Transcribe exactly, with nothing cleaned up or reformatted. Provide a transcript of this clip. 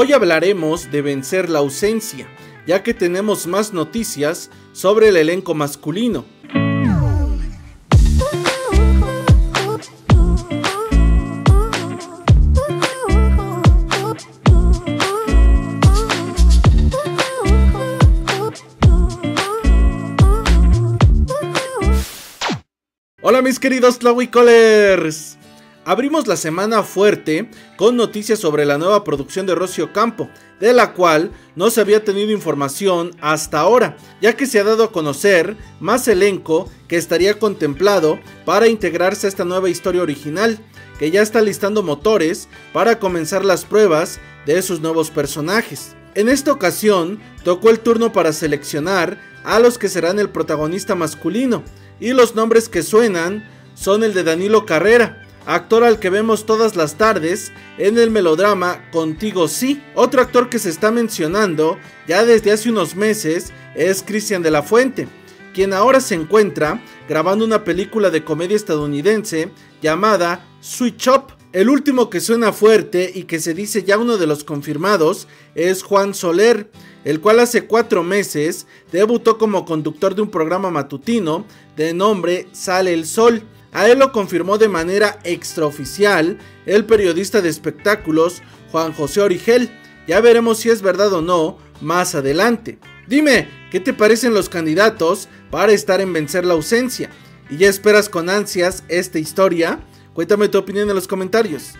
Hoy hablaremos de Vencer la Ausencia, ya que tenemos más noticias sobre el elenco masculino. Hola mis queridos tlahuicolers, abrimos la semana fuerte con noticias sobre la nueva producción de Rosy Ocampo, de la cual no se había tenido información hasta ahora, ya que se ha dado a conocer más elenco que estaría contemplado para integrarse a esta nueva historia original, que ya está listando motores para comenzar las pruebas de sus nuevos personajes. En esta ocasión tocó el turno para seleccionar a los que serán el protagonista masculino, y los nombres que suenan son el de Danilo Carrera, actor al que vemos todas las tardes en el melodrama Contigo Sí. Otro actor que se está mencionando ya desde hace unos meses es Christián de la Fuente, quien ahora se encuentra grabando una película de comedia estadounidense llamada Switch Up. El último que suena fuerte y que se dice ya uno de los confirmados es Juan Soler, el cual hace cuatro meses debutó como conductor de un programa matutino de nombre Sale el Sol. A él lo confirmó de manera extraoficial el periodista de espectáculos Juan José Origel. Ya veremos si es verdad o no más adelante. Dime, ¿qué te parecen los candidatos para estar en Vencer la Ausencia? ¿Y ya esperas con ansias esta historia? Cuéntame tu opinión en los comentarios.